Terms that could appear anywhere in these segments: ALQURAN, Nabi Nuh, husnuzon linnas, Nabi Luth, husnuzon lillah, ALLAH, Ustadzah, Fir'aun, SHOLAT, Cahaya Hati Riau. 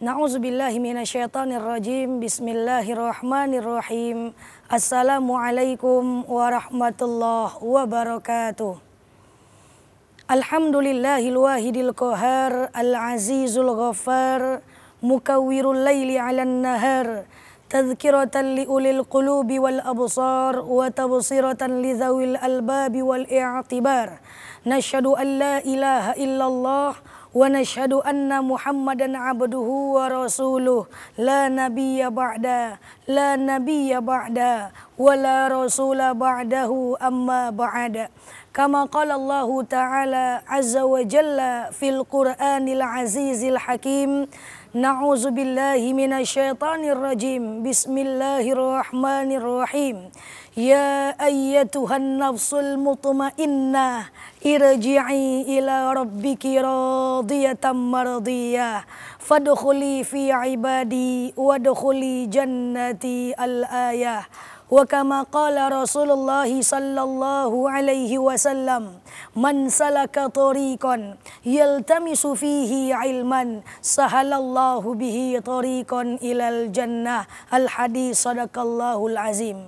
Na'udzubillahi minasyaitonir rajim. Bismillahirrahmanirrahim. Assalamualaikum warahmatullahi wabarakatuh. Alhamdulillahil wahidil qahar, al-azizul ghaffar, mukawwirul laili 'alan nahar, tadhkiratan li ulil qulubi wal absar, wa tabsiratan li dhawil albabi wal i'tibar. Nashhadu an la ilaha illallah wa nashhadu anna Muhammadan abduhu wa rasuluh, la nabiyya ba'da, la nabiyya ba'da, wa la rasula ba'dahu, amma ba'da. Kama qala Allahu ta'ala azza wa jalla fil Qur'anil azizil hakim. Na'udzu billahi minasyaitonir rajim. Bismillahirrahmanirrahim. Ya ayyatuhan nafsul mutmainnah, irji'i ila rabbiki radiyatan mardiyah, fadkhuli fi ibadi wadkhuli jannati al-ayah. Wa kama qala Rasulullah sallallahu alaihi wasallam, man salaka tariqan yaltamisu fihi ilman sahalallahu bihi tariqan ilal jannah. Al hadis sadaqallahul azim.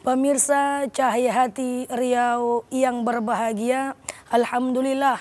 Pemirsa Cahaya Hati Riau yang berbahagia, alhamdulillah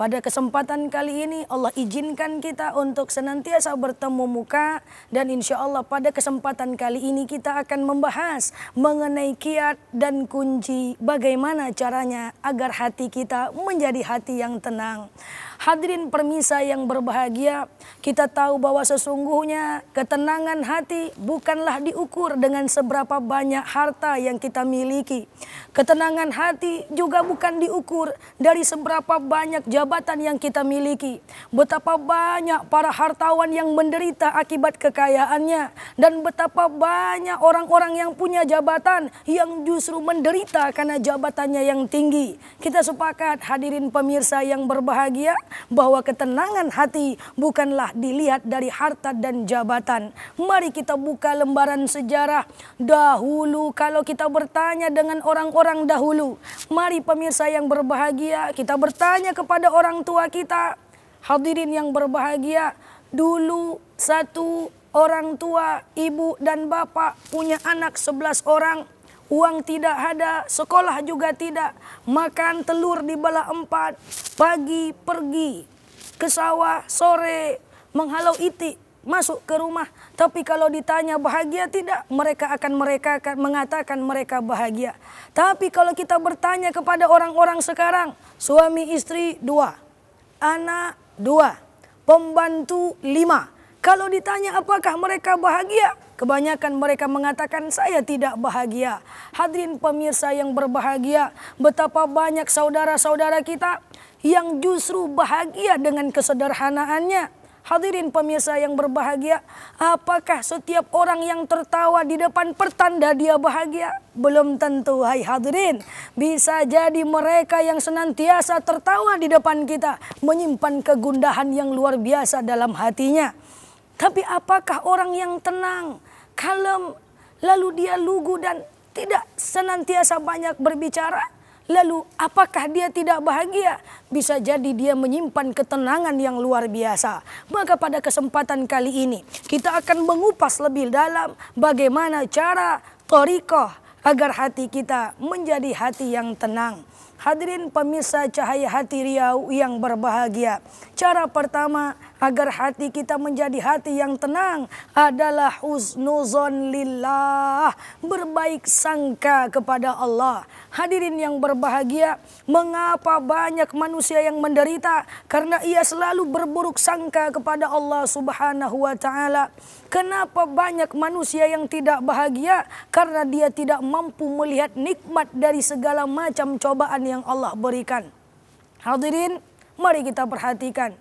pada kesempatan kali ini Allah izinkan kita untuk senantiasa bertemu muka, dan insya Allah pada kesempatan kali ini kita akan membahas mengenai kiat dan kunci bagaimana caranya agar hati kita menjadi hati yang tenang. Hadirin permisa yang berbahagia, kita tahu bahwa sesungguhnya ketenangan hati bukanlah diukur dengan seberapa banyak harta yang kita miliki. Ketenangan hati juga bukan diukur dari seberapa banyak jabatan yang kita miliki. Betapa banyak para hartawan yang menderita akibat kekayaannya, dan betapa banyak orang-orang yang punya jabatan yang justru menderita karena jabatannya yang tinggi. Kita sepakat hadirin pemirsa yang berbahagia bahwa ketenangan hati bukanlah dilihat dari harta dan jabatan. Mari kita buka lembaran sejarah dahulu. Kalau kita bertanya dengan orang-orang dahulu, mari pemirsa yang berbahagia, kita bertanya kepada orang tua kita. Hadirin yang berbahagia, dulu satu orang tua, ibu dan bapak, punya anak 11 orang. Uang tidak ada, sekolah juga tidak, makan telur dibelah 4, pagi pergi ke sawah, sore menghalau itik, masuk ke rumah. Tapi kalau ditanya bahagia tidak, mereka akan mengatakan mereka bahagia. Tapi kalau kita bertanya kepada orang-orang sekarang, suami istri 2, anak 2, pembantu 5. Kalau ditanya apakah mereka bahagia, kebanyakan mereka mengatakan saya tidak bahagia. Hadirin pemirsa yang berbahagia, betapa banyak saudara-saudara kita yang justru bahagia dengan kesederhanaannya. Hadirin pemirsa yang berbahagia, apakah setiap orang yang tertawa di depan pertanda dia bahagia? Belum tentu, hai hadirin. Bisa jadi mereka yang senantiasa tertawa di depan kita menyimpan kegundahan yang luar biasa dalam hatinya. Tapi apakah orang yang tenang, kalem, lalu dia lugu dan tidak senantiasa banyak berbicara? Lalu apakah dia tidak bahagia? Bisa jadi dia menyimpan ketenangan yang luar biasa. Maka pada kesempatan kali ini kita akan mengupas lebih dalam bagaimana cara thariqah agar hati kita menjadi hati yang tenang. Hadirin pemirsa Cahaya Hati Riau yang berbahagia, cara pertama agar hati kita menjadi hati yang tenang adalah husnuzon lillah, berbaik sangka kepada Allah. Hadirin yang berbahagia, mengapa banyak manusia yang menderita? Karena ia selalu berburuk sangka kepada Allah Subhanahu wa ta'ala. Kenapa banyak manusia yang tidak bahagia? Karena dia tidak mampu melihat nikmat dari segala macam cobaan yang Allah berikan. Hadirin, mari kita perhatikan.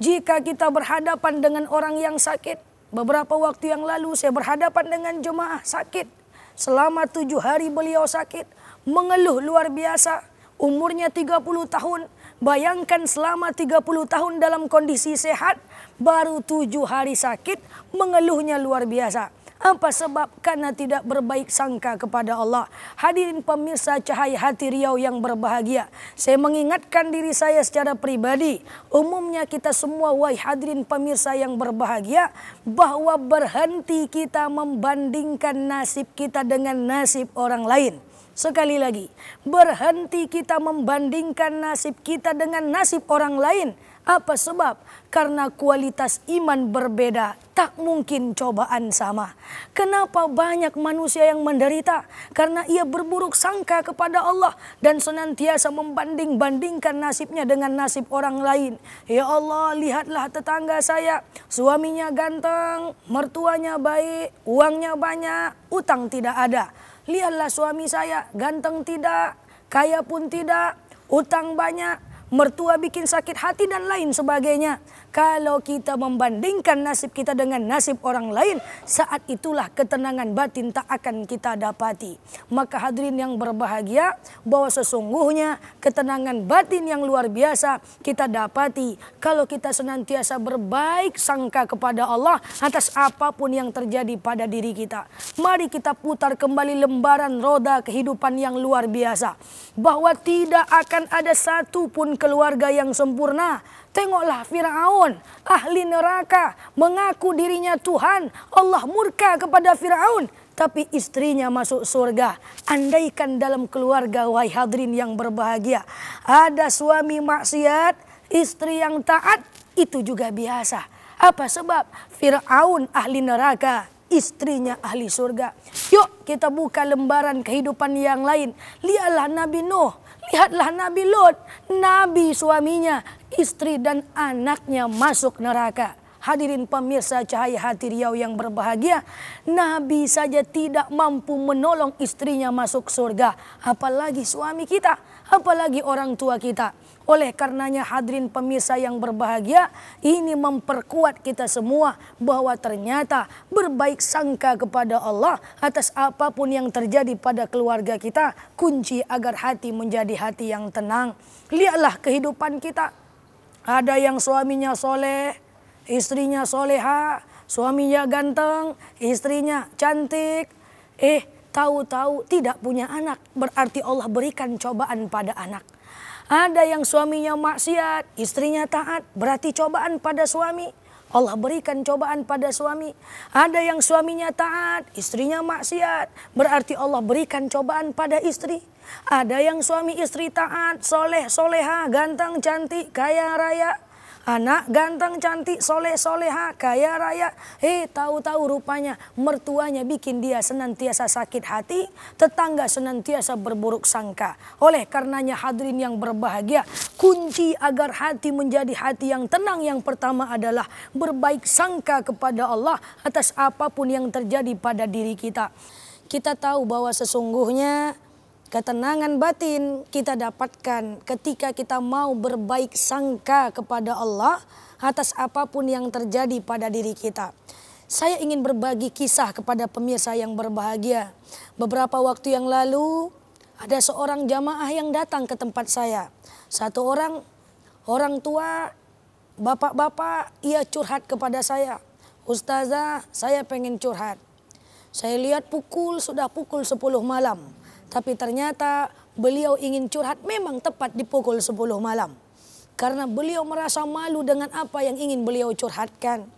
Jika kita berhadapan dengan orang yang sakit, beberapa waktu yang lalu saya berhadapan dengan jemaah sakit. Selama 7 hari beliau sakit, mengeluh luar biasa, umurnya 30 tahun. Bayangkan selama 30 tahun dalam kondisi sehat, baru 7 hari sakit, mengeluhnya luar biasa. Apa sebab karena tidak berbaik sangka kepada Allah. Hadirin pemirsa Cahaya Hati Riau yang berbahagia, saya mengingatkan diri saya secara pribadi, umumnya kita semua, wahai hadirin pemirsa yang berbahagia, bahwa berhenti kita membandingkan nasib kita dengan nasib orang lain. Sekali lagi, berhenti kita membandingkan nasib kita dengan nasib orang lain. Apa sebab? Karena kualitas iman berbeda, tak mungkin cobaan sama. Kenapa banyak manusia yang menderita? Karena ia berburuk sangka kepada Allah dan senantiasa membanding-bandingkan nasibnya dengan nasib orang lain. Ya Allah, lihatlah tetangga saya, suaminya ganteng, mertuanya baik, uangnya banyak, utang tidak ada. Lihatlah suami saya, ganteng tidak, kaya pun tidak, utang banyak, mertua bikin sakit hati dan lain sebagainya. Kalau kita membandingkan nasib kita dengan nasib orang lain, saat itulah ketenangan batin tak akan kita dapati. Maka hadirin yang berbahagia, bahwa sesungguhnya ketenangan batin yang luar biasa kita dapati kalau kita senantiasa berbaik sangka kepada Allah atas apapun yang terjadi pada diri kita. Mari kita putar kembali lembaran roda kehidupan yang luar biasa, bahwa tidak akan ada satu pun keluarga yang sempurna. Tengoklah Fir'aun, ahli neraka, mengaku dirinya Tuhan. Allah murka kepada Fir'aun, tapi istrinya masuk surga. Andaikan dalam keluarga, wahai hadirin yang berbahagia, ada suami maksiat, istri yang taat, itu juga biasa. Apa sebab? Fir'aun ahli neraka, istrinya ahli surga. Yuk kita buka lembaran kehidupan yang lain. Lihatlah Nabi Nuh, lihatlah Nabi Luth. Nabi suaminya, istri dan anaknya masuk neraka. Hadirin pemirsa Cahaya Hati Riau yang berbahagia, Nabi saja tidak mampu menolong istrinya masuk surga, apalagi suami kita, apalagi orang tua kita. Oleh karenanya hadirin pemirsa yang berbahagia, ini memperkuat kita semua bahwa ternyata berbaik sangka kepada Allah atas apapun yang terjadi pada keluarga kita, kunci agar hati menjadi hati yang tenang. Lihatlah kehidupan kita. Ada yang suaminya soleh, istrinya soleha, suaminya ganteng, istrinya cantik. Tahu-tahu tidak punya anak, berarti Allah berikan cobaan pada anak. Ada yang suaminya maksiat, istrinya taat, berarti cobaan pada suami. Allah berikan cobaan pada suami. Ada yang suaminya taat, istrinya maksiat, berarti Allah berikan cobaan pada istri. Ada yang suami istri taat, soleh, soleha, ganteng, cantik, kaya raya. Anak ganteng, cantik, soleh, soleha, kaya raya. Tahu-tahu rupanya mertuanya bikin dia senantiasa sakit hati, tetangga senantiasa berburuk sangka. Oleh karenanya hadirin yang berbahagia, kunci agar hati menjadi hati yang tenang yang pertama adalah berbaik sangka kepada Allah atas apapun yang terjadi pada diri kita. Kita tahu bahwa sesungguhnya ketenangan batin kita dapatkan ketika kita mau berbaik sangka kepada Allah atas apapun yang terjadi pada diri kita. Saya ingin berbagi kisah kepada pemirsa yang berbahagia. Beberapa waktu yang lalu ada seorang jamaah yang datang ke tempat saya. Satu orang tua, bapak-bapak, ia curhat kepada saya. Ustazah, saya pengen curhat. Saya lihat sudah pukul 10 malam. Tapi ternyata beliau ingin curhat memang tepat di pukul 10 malam. Karena beliau merasa malu dengan apa yang ingin beliau curhatkan.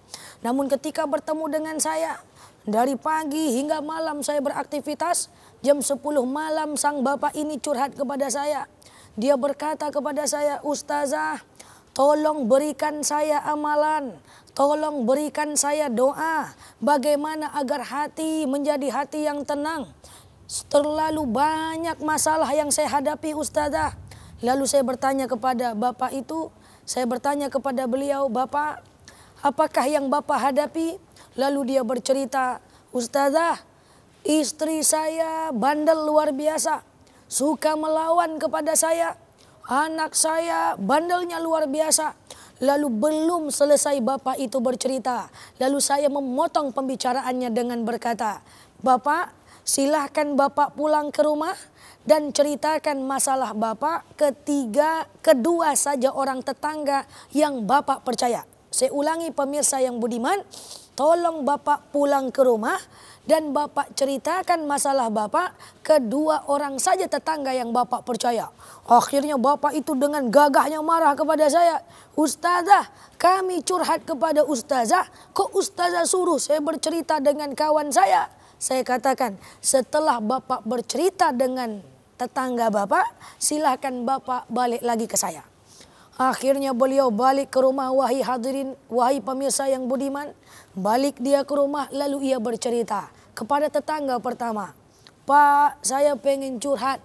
Namun ketika bertemu dengan saya, dari pagi hingga malam saya beraktivitas, jam 10 malam sang bapak ini curhat kepada saya. Dia berkata kepada saya, Ustazah, tolong berikan saya amalan, tolong berikan saya doa, bagaimana agar hati menjadi hati yang tenang. Terlalu banyak masalah yang saya hadapi, Ustazah. Lalu saya bertanya kepada bapak itu, saya bertanya kepada beliau, Bapak, apakah yang Bapak hadapi? Lalu dia bercerita, Ustazah, istri saya bandel luar biasa, suka melawan kepada saya. Anak saya bandelnya luar biasa. Lalu belum selesai bapak itu bercerita, lalu saya memotong pembicaraannya dengan berkata, Bapak, silahkan Bapak pulang ke rumah dan ceritakan masalah Bapak kedua saja orang tetangga yang Bapak percaya. Saya ulangi pemirsa yang budiman, Tolong Bapak pulang ke rumah dan Bapak ceritakan masalah Bapak ke dua orang saja tetangga yang Bapak percaya. Akhirnya Bapak itu dengan gagahnya marah kepada saya. Ustazah, kami curhat kepada Ustazah. Kok Ustazah suruh saya bercerita dengan kawan saya? Saya katakan, setelah Bapak bercerita dengan tetangga Bapak, silahkan Bapak balik lagi ke saya. Akhirnya beliau balik ke rumah, wahai hadirin, wahai pemirsa yang budiman. Balik dia ke rumah lalu ia bercerita kepada tetangga pertama. Pak, saya pengen curhat.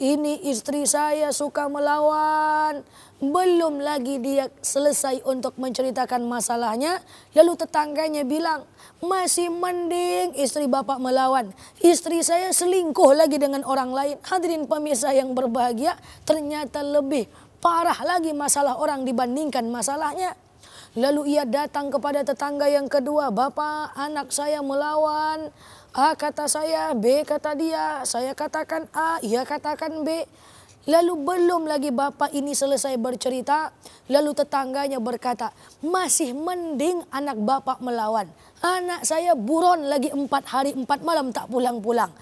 Ini istri saya suka melawan. Belum lagi dia selesai untuk menceritakan masalahnya. Lalu tetangganya bilang, masih mending istri Bapak melawan. Istri saya selingkuh lagi dengan orang lain. Hadirin pemirsa yang berbahagia, ternyata lebih parah lagi masalah orang dibandingkan masalahnya. Lalu ia datang kepada tetangga yang kedua. Bapak, anak saya melawan. A kata saya, B kata dia. Saya katakan A, ia katakan B. Lalu belum lagi Bapak ini selesai bercerita. Lalu tetangganya berkata, masih mending anak Bapak melawan. Anak saya buron lagi 4 hari 4 malam tak pulang-pulang.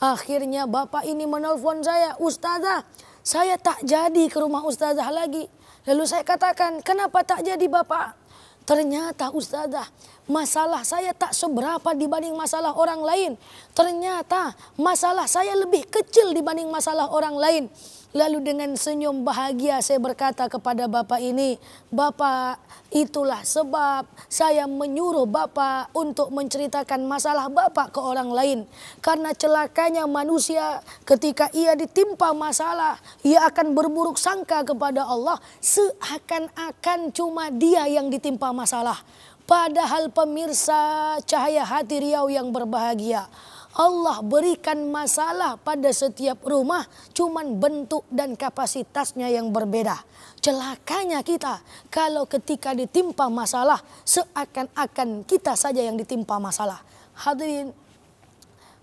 Akhirnya Bapak ini menelpon saya. Ustazah, saya tak jadi ke rumah Ustazah lagi. Lalu saya katakan, kenapa tak jadi Bapak? Ternyata Ustazah, masalah saya tak seberapa dibanding masalah orang lain. Ternyata masalah saya lebih kecil dibanding masalah orang lain. Lalu dengan senyum bahagia saya berkata kepada Bapak ini, Bapak, itulah sebab saya menyuruh Bapak untuk menceritakan masalah Bapak ke orang lain. Karena celakanya manusia ketika ia ditimpa masalah, ia akan berburuk sangka kepada Allah seakan-akan cuma dia yang ditimpa masalah. Padahal pemirsa Cahaya Hati Riau yang berbahagia, Allah berikan masalah pada setiap rumah, cuman bentuk dan kapasitasnya yang berbeda. Celakanya kita kalau ketika ditimpa masalah, seakan-akan kita saja yang ditimpa masalah. Hadirin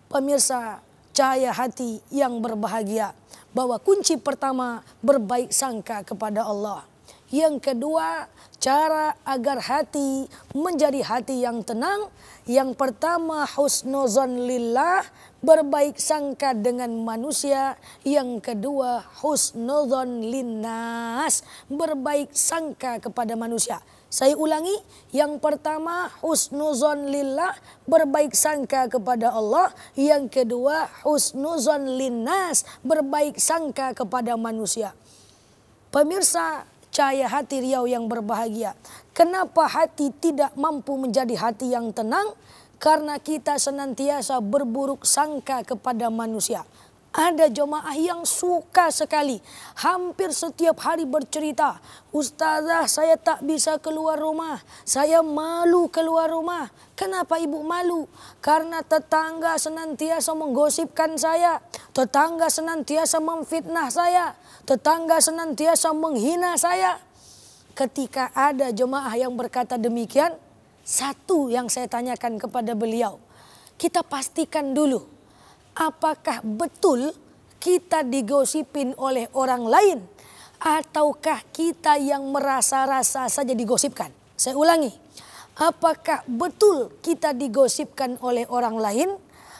pemirsa Cahaya Hati yang berbahagia, bahwa kunci pertama berbaik sangka kepada Allah. Yang kedua, cara agar hati menjadi hati yang tenang. Yang pertama, husnuzon lillah, berbaik sangka dengan manusia. Yang kedua, husnuzon linnas, berbaik sangka kepada manusia. Saya ulangi, yang pertama husnuzon lillah, berbaik sangka kepada Allah. Yang kedua, husnuzon linnas, berbaik sangka kepada manusia. Pemirsa Cahaya Hati Riau yang berbahagia, kenapa hati tidak mampu menjadi hati yang tenang? Karena kita senantiasa berburuk sangka kepada manusia. Ada jemaah yang suka sekali, hampir setiap hari bercerita, Ustazah, saya tak bisa keluar rumah, saya malu keluar rumah. Kenapa Ibu malu? Karena tetangga senantiasa menggosipkan saya, tetangga senantiasa memfitnah saya, tetangga senantiasa menghina saya. Ketika ada jemaah yang berkata demikian, satu yang saya tanyakan kepada beliau, kita pastikan dulu, apakah betul kita digosipin oleh orang lain ataukah kita yang merasa-rasa saja digosipkan? Saya ulangi, apakah betul kita digosipkan oleh orang lain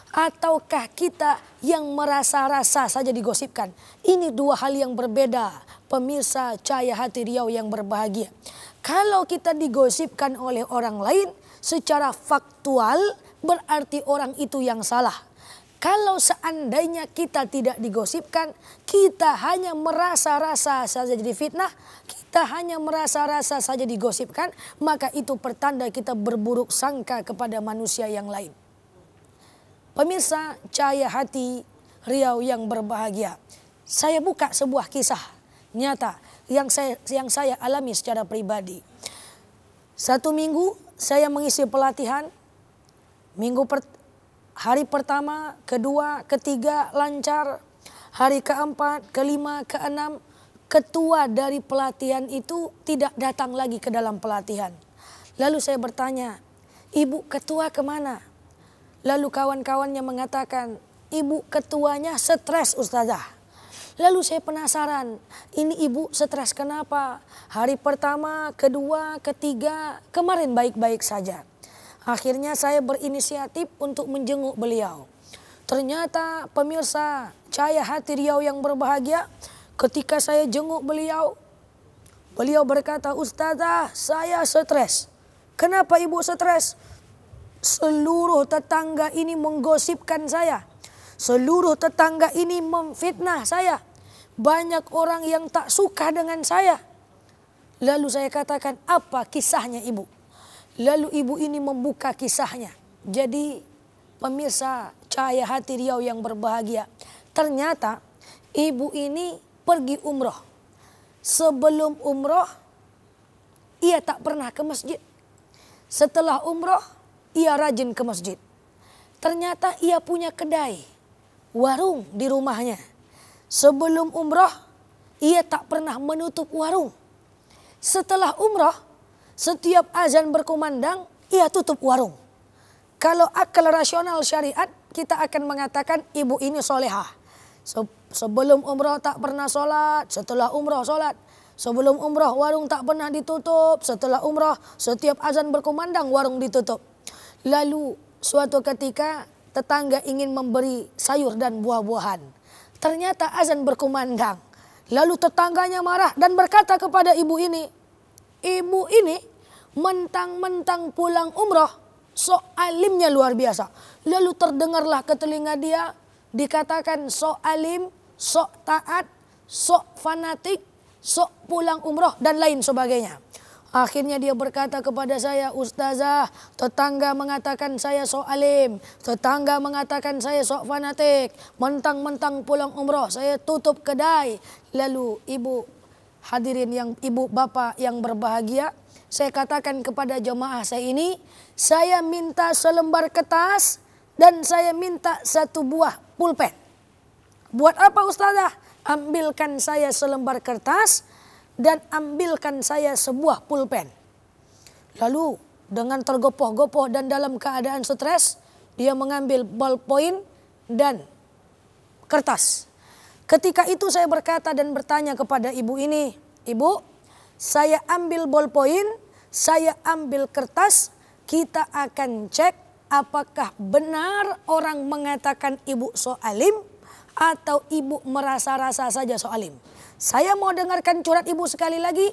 ataukah kita yang merasa-rasa saja digosipkan? Ini dua hal yang berbeda, pemirsa Cahaya Hati Riau yang berbahagia. Kalau kita digosipkan oleh orang lain secara faktual, berarti orang itu yang salah. Kalau seandainya kita tidak digosipkan, kita hanya merasa-rasa saja jadi fitnah, kita hanya merasa-rasa saja digosipkan, maka itu pertanda kita berburuk sangka kepada manusia yang lain. Pemirsa Cahaya Hati Riau yang berbahagia, saya buka sebuah kisah nyata yang saya alami secara pribadi. Satu minggu saya mengisi pelatihan, hari pertama, kedua, ketiga lancar. Hari keempat, kelima, keenam, ketua dari pelatihan itu tidak datang lagi ke dalam pelatihan. Lalu saya bertanya, Ibu ketua kemana? Lalu kawan-kawannya mengatakan, Ibu ketuanya stres Ustazah. Lalu saya penasaran, ini Ibu stres kenapa? Hari pertama, kedua, ketiga, kemarin baik-baik saja. Akhirnya saya berinisiatif untuk menjenguk beliau. Ternyata pemirsa Cahaya Hati Riau yang berbahagia, ketika saya jenguk beliau, beliau berkata, "Ustazah, saya stres." "Kenapa ibu stres?" "Seluruh tetangga ini menggosipkan saya. Seluruh tetangga ini memfitnah saya. Banyak orang yang tak suka dengan saya." Lalu saya katakan, "Apa kisahnya ibu?" Lalu ibu ini membuka kisahnya. Jadi pemirsa Cahaya Hati Riau yang berbahagia, ternyata ibu ini pergi umroh. Sebelum umroh, ia tak pernah ke masjid. Setelah umroh, ia rajin ke masjid. Ternyata ia punya kedai, warung di rumahnya. Sebelum umroh, ia tak pernah menutup warung. Setelah umroh, setiap azan berkumandang, ia tutup warung. Kalau akal rasional syariat, kita akan mengatakan ibu ini solehah. Sebelum umroh tak pernah sholat, setelah umroh sholat. Sebelum umroh warung tak pernah ditutup, setelah umroh setiap azan berkumandang warung ditutup. Lalu suatu ketika tetangga ingin memberi sayur dan buah-buahan. Ternyata azan berkumandang. Lalu tetangganya marah dan berkata kepada ibu ini, "Ibu ini mentang-mentang pulang umroh, sok alimnya luar biasa." Lalu terdengarlah ke telinga dia dikatakan sok alim, sok taat, sok fanatik, sok pulang umroh dan lain sebagainya. Akhirnya dia berkata kepada saya, "Ustazah, tetangga mengatakan saya sok alim, tetangga mengatakan saya sok fanatik, mentang-mentang pulang umroh saya tutup kedai." Lalu ibu hadirin yang ibu bapak yang berbahagia, saya katakan kepada jemaah saya ini, saya minta selembar kertas dan saya minta satu buah pulpen. "Buat apa Ustazah?" "Ambilkan saya selembar kertas dan ambilkan saya sebuah pulpen." Lalu dengan tergopoh-gopoh dan dalam keadaan stres, dia mengambil ballpoint dan kertas. Ketika itu saya berkata dan bertanya kepada ibu ini, "Ibu, saya ambil ballpoint, saya ambil kertas, kita akan cek apakah benar orang mengatakan ibu so alim atau ibu merasa-rasa saja so alim. Saya mau dengarkan curhat ibu sekali lagi."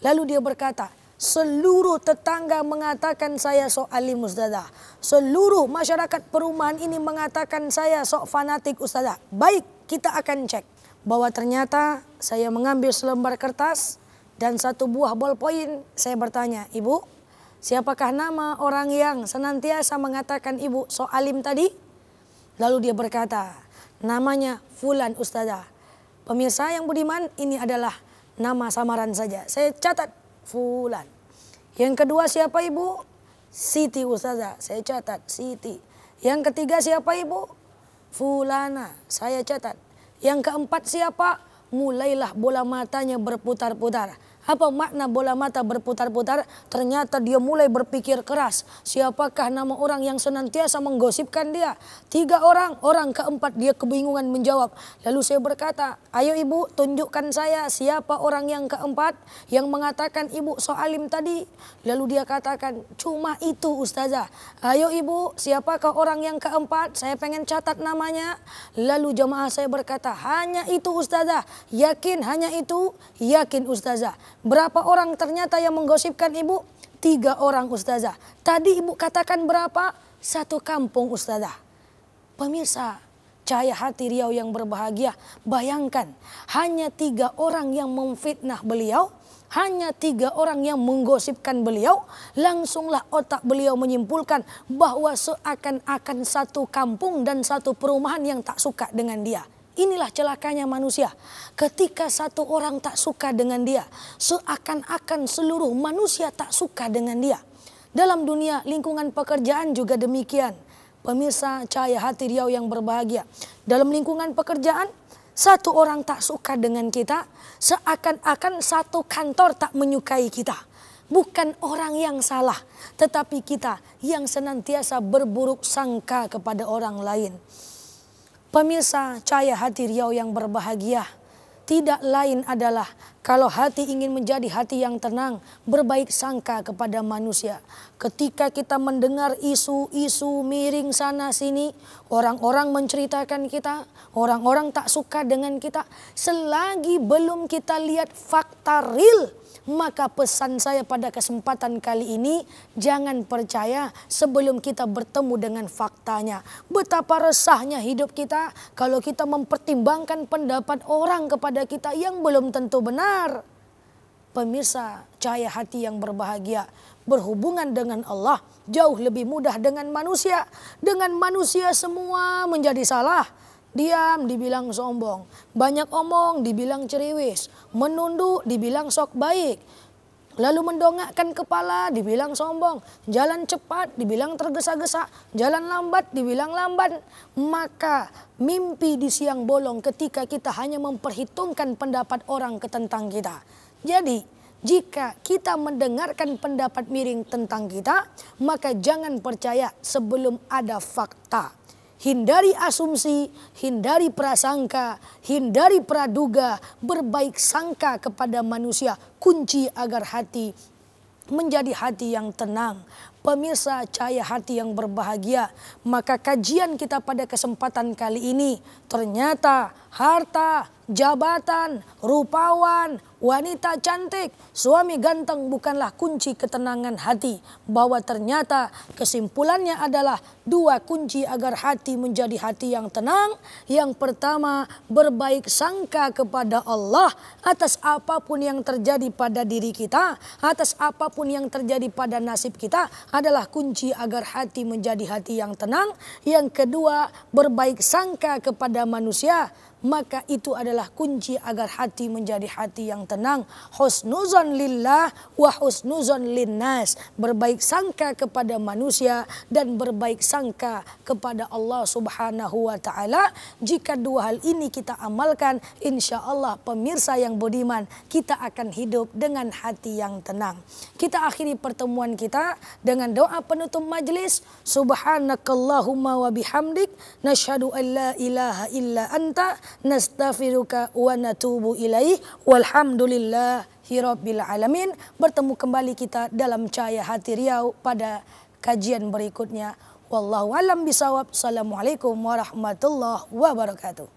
Lalu dia berkata, "Seluruh tetangga mengatakan saya sok alim Ustazah. Seluruh masyarakat perumahan ini mengatakan saya sok fanatik Ustazah." "Baik, kita akan cek." Bahwa ternyata saya mengambil selembar kertas dan satu buah ballpoint. Saya bertanya, "Ibu, siapakah nama orang yang senantiasa mengatakan ibu sok alim tadi?" Lalu dia berkata, "Namanya Fulan Ustazah." Pemirsa yang budiman, ini adalah nama samaran saja. Saya catat Fulan. Yang kedua siapa ibu? "Siti Ustazah." Saya catat Siti. Yang ketiga siapa ibu? "Fulana." Saya catat. Yang keempat siapa? Mulailah bola matanya berputar-putar. Apa makna bola mata berputar-putar? Ternyata dia mulai berpikir keras. Siapakah nama orang yang senantiasa menggosipkan dia? Tiga orang, orang keempat dia kebingungan menjawab. Lalu saya berkata, "Ayo ibu, tunjukkan saya siapa orang yang keempat yang mengatakan ibu so alim tadi." Lalu dia katakan, "Cuma itu Ustazah." "Ayo ibu, siapakah orang yang keempat? Saya pengen catat namanya." Lalu jemaah saya berkata, "Hanya itu Ustazah." "Yakin hanya itu?" "Yakin Ustazah." "Berapa orang ternyata yang menggosipkan ibu?" "Tiga orang Ustazah." "Tadi ibu katakan berapa?" "Satu kampung Ustazah." Pemirsa Cahaya Hati Riau yang berbahagia, bayangkan hanya tiga orang yang memfitnah beliau, hanya tiga orang yang menggosipkan beliau, langsunglah otak beliau menyimpulkan bahwa seakan-akan satu kampung dan satu perumahan yang tak suka dengan dia. Inilah celakanya manusia. Ketika satu orang tak suka dengan dia, seakan-akan seluruh manusia tak suka dengan dia. Dalam dunia lingkungan pekerjaan juga demikian. Pemirsa Cahaya Hati Riau yang berbahagia. Dalam lingkungan pekerjaan, satu orang tak suka dengan kita, seakan-akan satu kantor tak menyukai kita. Bukan orang yang salah, tetapi kita yang senantiasa berburuk sangka kepada orang lain. Pemirsa Cahaya Hati Riau yang berbahagia, tidak lain adalah kalau hati ingin menjadi hati yang tenang, berbaik sangka kepada manusia. Ketika kita mendengar isu-isu miring sana sini, orang-orang menceritakan kita, orang-orang tak suka dengan kita, selagi belum kita lihat fakta real, maka pesan saya pada kesempatan kali ini, jangan percaya sebelum kita bertemu dengan faktanya. Betapa resahnya hidup kita kalau kita mempertimbangkan pendapat orang kepada kita yang belum tentu benar. Pemirsa, cahaya hati yang berbahagia, berhubungan dengan Allah jauh lebih mudah dengan manusia. Dengan manusia semua menjadi salah. Diam dibilang sombong, banyak omong dibilang ceriwis, menunduk dibilang sok baik, lalu mendongakkan kepala dibilang sombong, jalan cepat dibilang tergesa-gesa, jalan lambat dibilang lamban. Maka mimpi di siang bolong ketika kita hanya memperhitungkan pendapat orang tentang kita. Jadi jika kita mendengarkan pendapat miring tentang kita, maka jangan percaya sebelum ada fakta. Hindari asumsi, hindari prasangka, hindari praduga, berbaik sangka kepada manusia. Kunci agar hati menjadi hati yang tenang. Pemirsa cahaya hati yang berbahagia, maka kajian kita pada kesempatan kali ini, ternyata harta, jabatan, rupawan, wanita cantik, suami ganteng bukanlah kunci ketenangan hati. Bahwa ternyata kesimpulannya adalah dua kunci agar hati menjadi hati yang tenang. Yang pertama, berbaik sangka kepada Allah atas apapun yang terjadi pada diri kita, atas apapun yang terjadi pada nasib kita, adalah kunci agar hati menjadi hati yang tenang. Yang kedua, berbaik sangka kepada manusia. Maka itu adalah kunci agar hati menjadi hati yang tenang. Husnuzon lillah wa husnuzon linnas. Berbaik sangka kepada manusia dan berbaik sangka kepada Allah Subhanahu wa ta'ala. Jika dua hal ini kita amalkan, insya Allah pemirsa yang budiman, kita akan hidup dengan hati yang tenang. Kita akhiri pertemuan kita dengan doa penutup majelis. Subhanakallahumma wa bihamdik, nashhadu an la ilaha illa anta, nastaghfiruka wa natubu ilaih, walhamdulillahi rabbil alamin. Bertemu kembali kita dalam Cahaya Hati Riau pada kajian berikutnya. Wallahu alam bisawab. Assalamualaikum warahmatullahi wabarakatuh.